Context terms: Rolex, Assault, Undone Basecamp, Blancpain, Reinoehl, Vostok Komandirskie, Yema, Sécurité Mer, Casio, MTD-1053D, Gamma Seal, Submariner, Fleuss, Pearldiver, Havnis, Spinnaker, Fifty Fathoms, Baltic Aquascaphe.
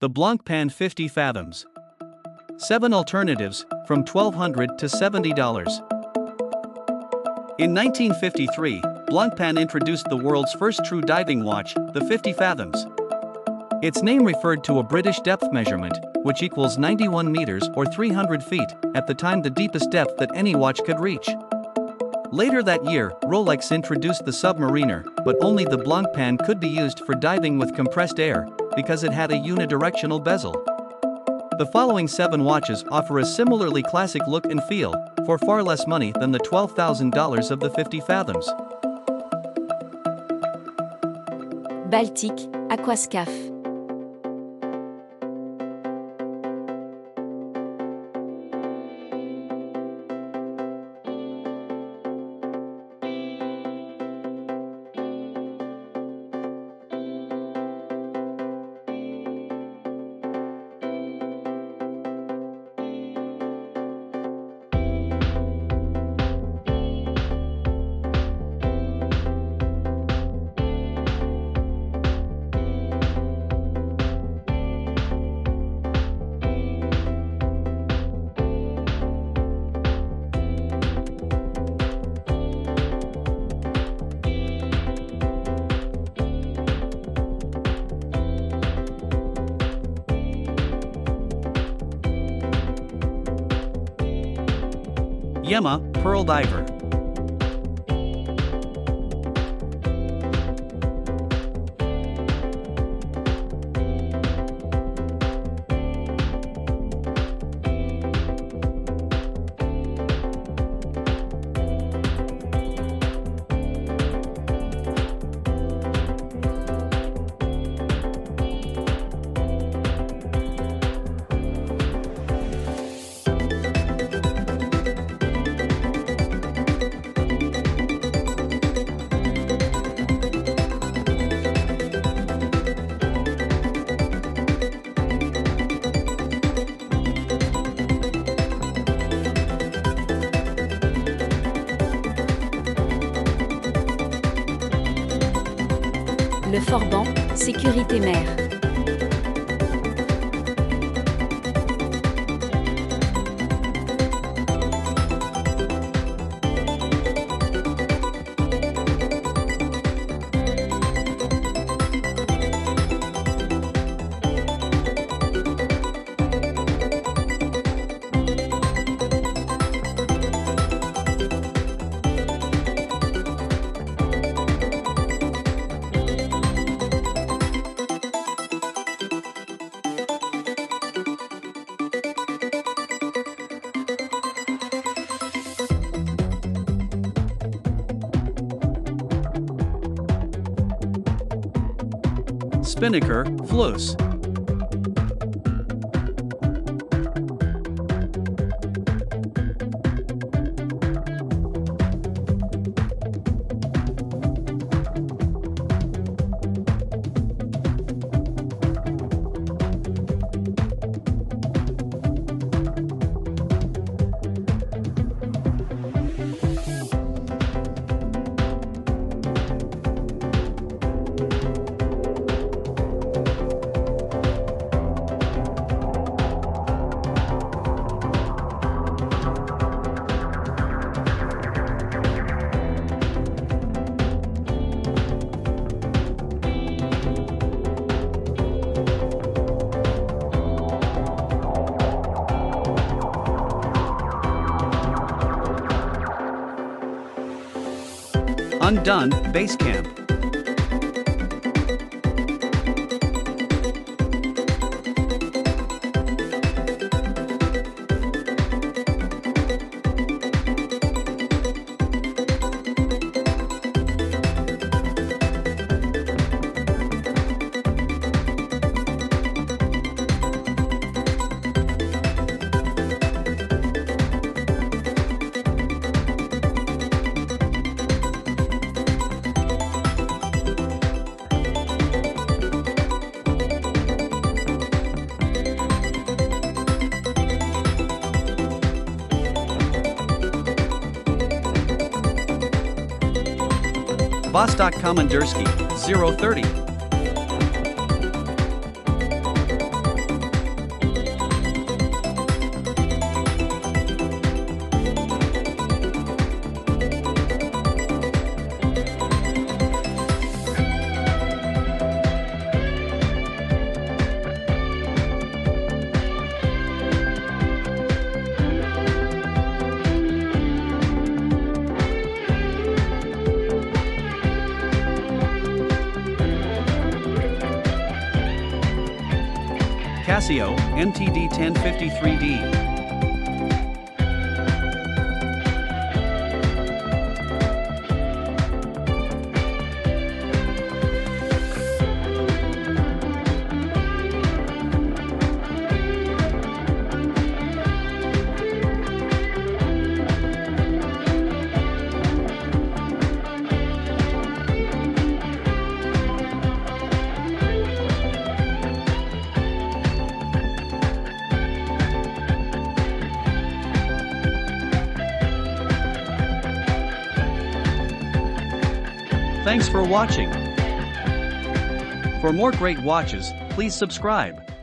The Blancpain 50 Fathoms. 7 alternatives, from $1,200 to $70. In 1953, Blancpain introduced the world's first true diving watch, the 50 Fathoms. Its name referred to a British depth measurement, which equals 91 meters or 300 feet, at the time the deepest depth that any watch could reach. Later that year, Rolex introduced the Submariner, but only the Blancpain could be used for diving with compressed air, because it had a unidirectional bezel. The following 7 watches offer a similarly classic look and feel, for far less money than the $12,000 of the 50 Fathoms. Baltic Aquascaphe. Yema, Pearl Diver. 4 Sécurité Mer. Spinnaker, Fleuss. Undone Basecamp. vostok Komandirskie 030. Casio, MTD-1053D. Thanks for watching. For more great watches, please subscribe.